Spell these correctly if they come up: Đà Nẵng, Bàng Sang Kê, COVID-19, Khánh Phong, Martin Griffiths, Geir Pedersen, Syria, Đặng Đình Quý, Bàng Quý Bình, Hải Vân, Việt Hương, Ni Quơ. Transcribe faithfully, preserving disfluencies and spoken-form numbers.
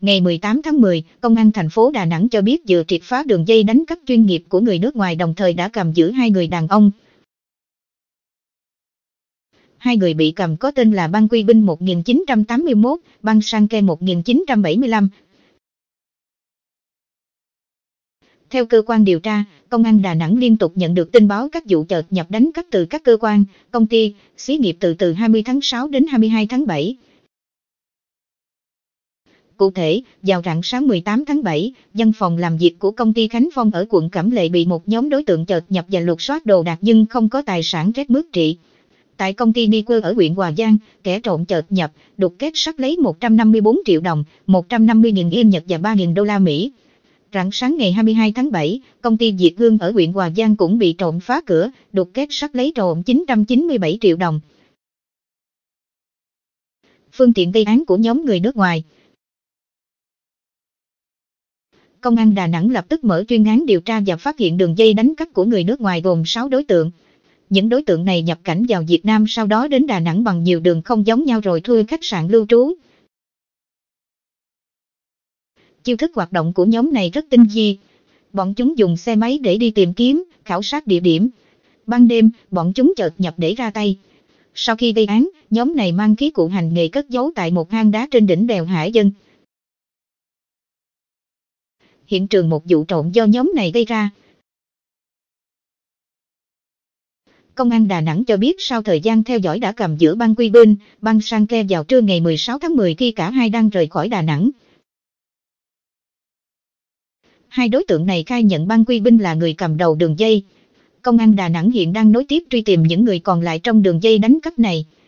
Ngày mười tám tháng mười, Công an thành phố Đà Nẵng cho biết vừa triệt phá đường dây đánh cắp chuyên nghiệp của người nước ngoài, đồng thời đã cầm giữ hai người đàn ông. Hai người bị cầm có tên là Bàng Quý Bình một nghìn chín trăm tám mươi mốt, Bàng Sang Kê một nghìn chín trăm bảy mươi lăm. Theo cơ quan điều tra, Công an Đà Nẵng liên tục nhận được tin báo các vụ chợt nhập đánh cắp từ các cơ quan, công ty, xí nghiệp từ từ hai mươi tháng sáu đến hai mươi hai tháng bảy. Cụ thể, vào rạng sáng mười tám tháng bảy, văn phòng làm việc của công ty Khánh Phong ở quận Cẩm Lệ bị một nhóm đối tượng chợt nhập và lục soát đồ đạc nhưng không có tài sản rét mướt trị. Tại công ty Ni Quơ ở huyện Hòa Giang, kẻ trộm chợt nhập, đục kết sắt lấy một trăm năm mươi bốn triệu đồng, một trăm năm mươi nghìn yên Nhật và ba nghìn đô la Mỹ. Rạng sáng ngày hai mươi hai tháng bảy, công ty Việt Hương ở huyện Hòa Giang cũng bị trộm phá cửa, đục kết sắt lấy trộm chín trăm chín mươi bảy triệu đồng. Phương tiện gây án của nhóm người nước ngoài. Công an Đà Nẵng lập tức mở chuyên án điều tra và phát hiện đường dây đánh cắp của người nước ngoài gồm sáu đối tượng. Những đối tượng này nhập cảnh vào Việt Nam, sau đó đến Đà Nẵng bằng nhiều đường không giống nhau rồi thuê khách sạn lưu trú. Chiêu thức hoạt động của nhóm này rất tinh vi. Bọn chúng dùng xe máy để đi tìm kiếm, khảo sát địa điểm. Ban đêm, bọn chúng chợt nhập để ra tay. Sau khi gây án, nhóm này mang khí cụ hành nghề cất giấu tại một hang đá trên đỉnh đèo Hải Vân. Hiện trường một vụ trộm do nhóm này gây ra. Công an Đà Nẵng cho biết sau thời gian theo dõi đã cầm giữ Bàng Quý Bình, Bàng Sang Kê vào trưa ngày mười sáu tháng mười khi cả hai đang rời khỏi Đà Nẵng. Hai đối tượng này khai nhận Bàng Quý Bình là người cầm đầu đường dây. Công an Đà Nẵng hiện đang nối tiếp truy tìm những người còn lại trong đường dây đánh cắp này.